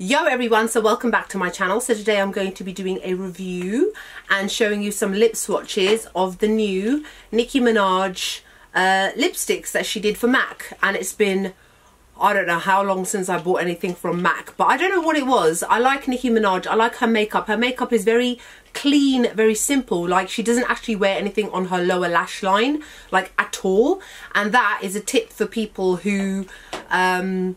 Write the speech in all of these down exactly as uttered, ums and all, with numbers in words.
Yo everyone, so welcome back to my channel. So today I'm going to be doing a review and showing you some lip swatches of the new Nicki Minaj uh, lipsticks that she did for MAC. And it's been, I don't know how long since I bought anything from MAC, but I don't know what it was. I like Nicki Minaj, I like her makeup. Her makeup is very clean, very simple. Like, she doesn't actually wear anything on her lower lash line, like at all. And that is a tip for people who... Um,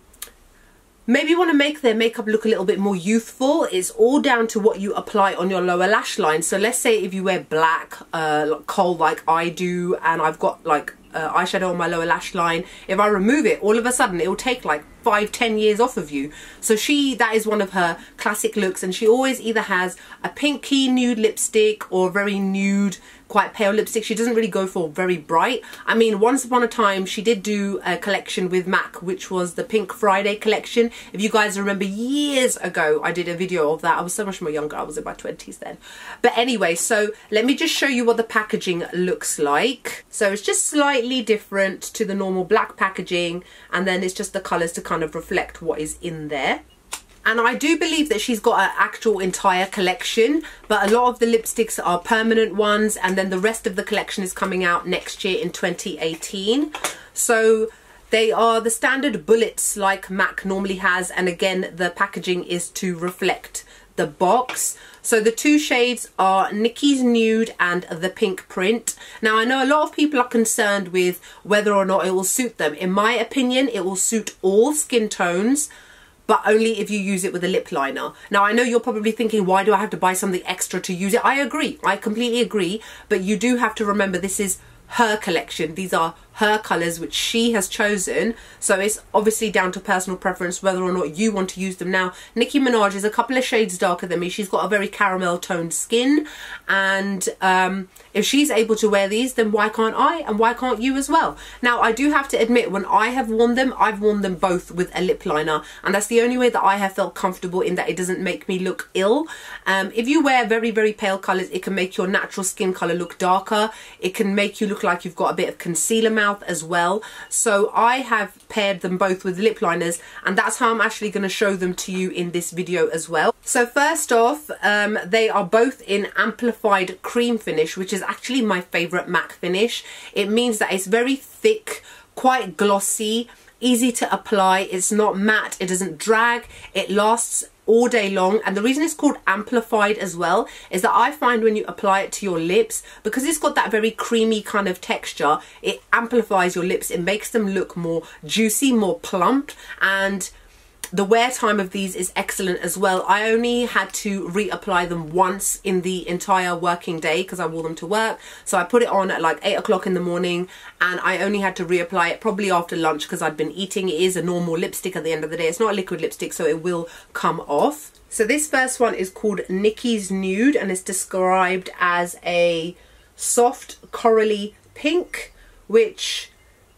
Maybe you want to make their makeup look a little bit more youthful. It's all down to what you apply on your lower lash line. So let's say if you wear black, uh, like coal like I do, and I've got like uh, eyeshadow on my lower lash line, if I remove it, all of a sudden it will take like five, ten years off of you. So she, that is one of her classic looks, and she always either has a pinky nude lipstick or very nude, quite pale lipstick. She doesn't really go for very bright. I mean, once upon a time she did do a collection with MAC, which was the Pink Friday collection. If you guys remember, years ago I did a video of that. I was so much more younger, I was in my twenties then. But anyway, so let me just show you what the packaging looks like. So it's just slightly different to the normal black packaging, and then it's just the colours to kind of reflect what is in there. And I do believe that she's got an actual entire collection, but a lot of the lipsticks are permanent ones, and then the rest of the collection is coming out next year in twenty eighteen. So they are the standard bullets like MAC normally has, and again the packaging is to reflect the box. So the two shades are Nicki's Nude and the Pink Print. Now I know a lot of people are concerned with whether or not it will suit them. In my opinion, it will suit all skin tones, but only if you use it with a lip liner. Now I know you're probably thinking, why do I have to buy something extra to use it? I agree, I completely agree, but you do have to remember this is her collection. These are her colours which she has chosen, so it's obviously down to personal preference whether or not you want to use them. Now Nicki Minaj is a couple of shades darker than me. She's got a very caramel toned skin, and um, if she's able to wear these, then why can't I, and why can't you as well? Now I do have to admit, when I have worn them, I've worn them both with a lip liner, and that's the only way that I have felt comfortable in that it doesn't make me look ill. Um, if you wear very very pale colours, it can make your natural skin colour look darker. It can make you look like you've got a bit of concealer mouth as well. So I have paired them both with lip liners, and that's how I'm actually going to show them to you in this video as well. So first off, um, they are both in amplified cream finish, which is actually my favourite MAC finish. It means that it's very thick, quite glossy, easy to apply. It's not matte, it doesn't drag, it lasts all day long. And the reason it's called amplified as well is that I find when you apply it to your lips, because it's got that very creamy kind of texture, it amplifies your lips, it makes them look more juicy, more plump, and the wear time of these is excellent as well. I only had to reapply them once in the entire working day because I wore them to work. So I put it on at like eight o'clock in the morning, and I only had to reapply it probably after lunch because I'd been eating. It is a normal lipstick at the end of the day. It's not a liquid lipstick, so it will come off. So this first one is called Nicki's Nude, and it's described as a soft corally pink, which...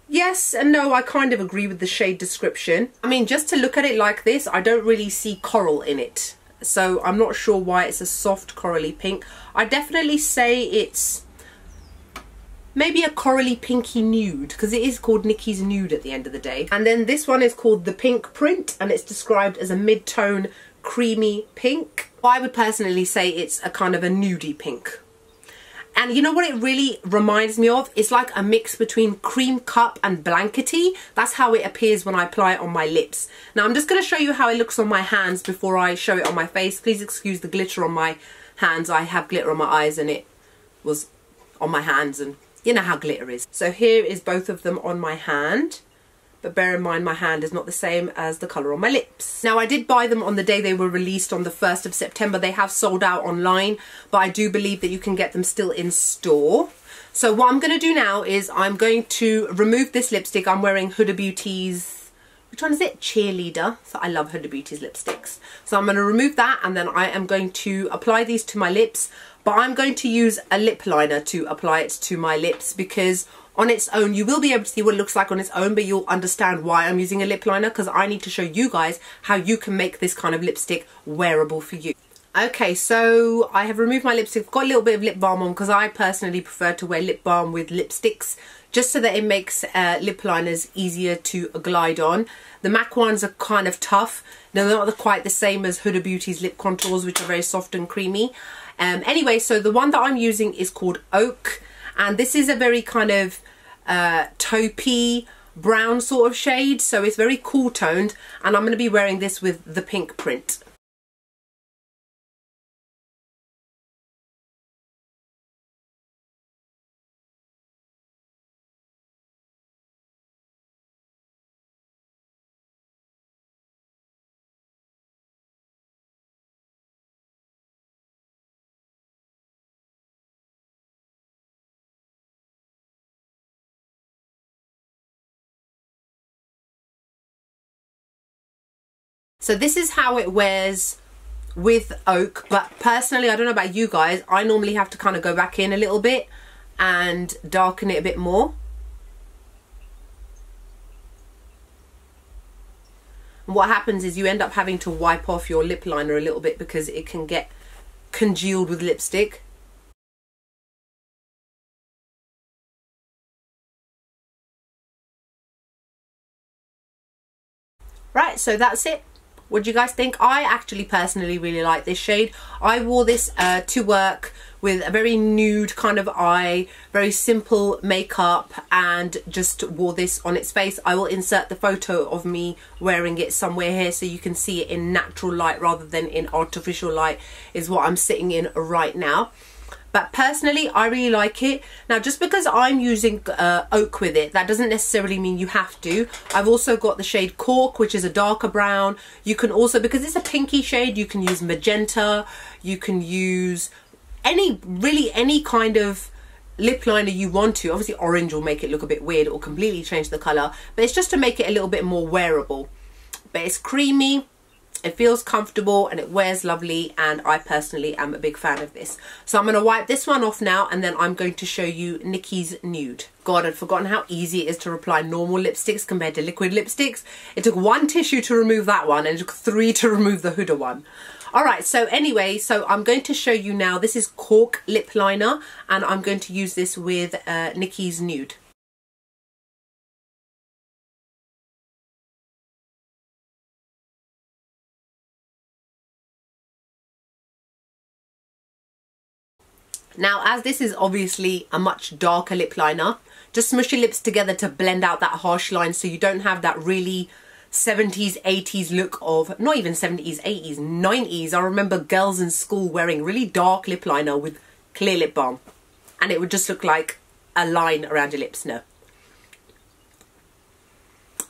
yes and no, I kind of agree with the shade description. I mean, just to look at it like this, I don't really see coral in it. So I'm not sure why it's a soft corally pink. I definitely say it's maybe a corally pinky nude, because it is called Nicki's Nude at the end of the day. And then this one is called the Pink Print, and it's described as a mid-tone creamy pink. I would personally say it's a kind of a nudie pink. And you know what it really reminds me of? It's like a mix between cream cup and blankety. That's how it appears when I apply it on my lips. Now I'm just going to show you how it looks on my hands before I show it on my face. Please excuse the glitter on my hands. I have glitter on my eyes, and it was on my hands, and you know how glitter is. So here is both of them on my hand. But bear in mind, my hand is not the same as the colour on my lips. Now I did buy them on the day they were released on the first of September. They have sold out online, but I do believe that you can get them still in store. So what I'm going to do now is I'm going to remove this lipstick. I'm wearing Huda Beauty's, which one is it? Cheerleader. So I love Huda Beauty's lipsticks. So I'm going to remove that, and then I am going to apply these to my lips. But I'm going to use a lip liner to apply it to my lips, because on its own, you will be able to see what it looks like on its own, but you'll understand why I'm using a lip liner, because I need to show you guys how you can make this kind of lipstick wearable for you. Okay, so I have removed my lipstick, got a little bit of lip balm on, because I personally prefer to wear lip balm with lipsticks just so that it makes uh, lip liners easier to glide on. The MAC ones are kind of tough. Now, they're not quite the same as Huda Beauty's lip contours, which are very soft and creamy. Um, anyway, so the one that I'm using is called Oak, and this is a very kind of uh, taupey brown sort of shade, so it's very cool toned, and I'm going to be wearing this with the Pink Print. So this is how it wears with Oak, but personally, I don't know about you guys, I normally have to kind of go back in a little bit and darken it a bit more. And what happens is you end up having to wipe off your lip liner a little bit because it can get congealed with lipstick. Right, so that's it. What do you guys think? I actually personally really like this shade. I wore this uh, to work with a very nude kind of eye, very simple makeup, and just wore this on its face. I will insert the photo of me wearing it somewhere here so you can see it in natural light rather than in artificial light, is what I'm sitting in right now. But personally, I really like it. Now, just because I'm using uh, Oak with it, that doesn't necessarily mean you have to. I've also got the shade Cork, which is a darker brown. You can also, because it's a pinky shade, you can use magenta. You can use any, really any kind of lip liner you want to. Obviously, orange will make it look a bit weird or completely change the color. But it's just to make it a little bit more wearable. But it's creamy. It feels comfortable and it wears lovely, and I personally am a big fan of this. So I'm going to wipe this one off now, and then I'm going to show you Nicki's Nude. God, I'd forgotten how easy it is to apply normal lipsticks compared to liquid lipsticks. It took one tissue to remove that one, and it took three to remove the Huda one. Alright, so anyway, so I'm going to show you now, this is Cork Lip Liner, and I'm going to use this with uh, Nicki's Nude. Now, as this is obviously a much darker lip liner, just smush your lips together to blend out that harsh line so you don't have that really seventies, eighties look of, not even seventies, eighties, nineties. I remember girls in school wearing really dark lip liner with clear lip balm, and it would just look like a line around your lips. No.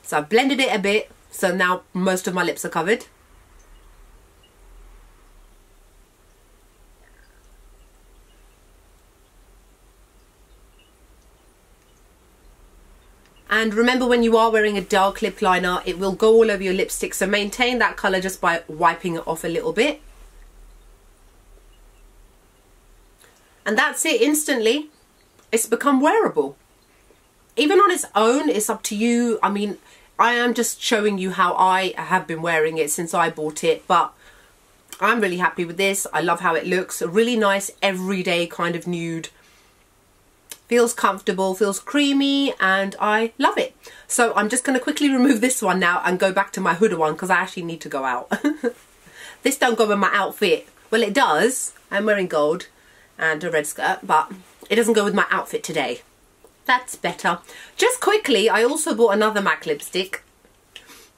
So I've blended it a bit, so now most of my lips are covered. And remember, when you are wearing a dark lip liner, it will go all over your lipstick, so maintain that colour just by wiping it off a little bit. And that's it. Instantly, it's become wearable. Even on its own, it's up to you. I mean, I am just showing you how I have been wearing it since I bought it, but I'm really happy with this. I love how it looks. A really nice everyday kind of nude. Feels comfortable, feels creamy, and I love it. So I'm just going to quickly remove this one now and go back to my Huda one because I actually need to go out. This don't go with my outfit. Well, it does. I'm wearing gold and a red skirt, but it doesn't go with my outfit today. That's better. Just quickly, I also bought another MAC lipstick.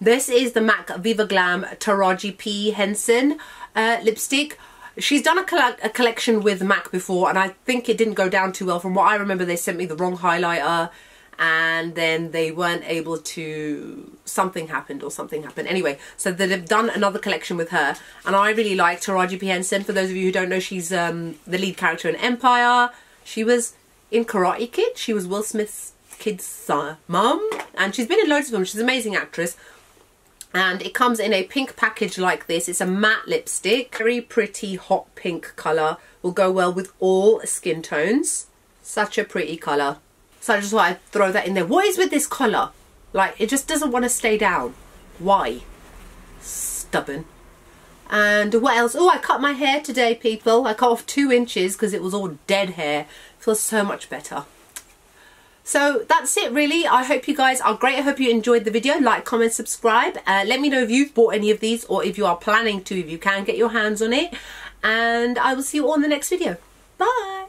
This is the MAC Viva Glam Taraji P. Henson uh, lipstick. She's done a, coll a collection with MAC before, and I think it didn't go down too well. From what I remember, they sent me the wrong highlighter, and then they weren't able to... Something happened or something happened. Anyway, so they've done another collection with her, and I really like Taraji P. Henson. For those of you who don't know, she's um, the lead character in Empire. She was in Karate Kid. She was Will Smith's kid's son, mum, and she's been in loads of them. She's an amazing actress. And it comes in a pink package like this. It's a matte lipstick. Very pretty hot pink colour. Will go well with all skin tones. Such a pretty colour. So I just thought I'd throw that in there. What is with this colour? Like, it just doesn't want to stay down. Why? Stubborn. And what else? Oh, I cut my hair today, people. I cut off two inches because it was all dead hair. Feels so much better. So that's it really. I hope you guys are great. I hope you enjoyed the video. Like, comment, subscribe. Uh, let me know if you've bought any of these, or if you are planning to, if you can get your hands on it. And I will see you all in the next video. Bye.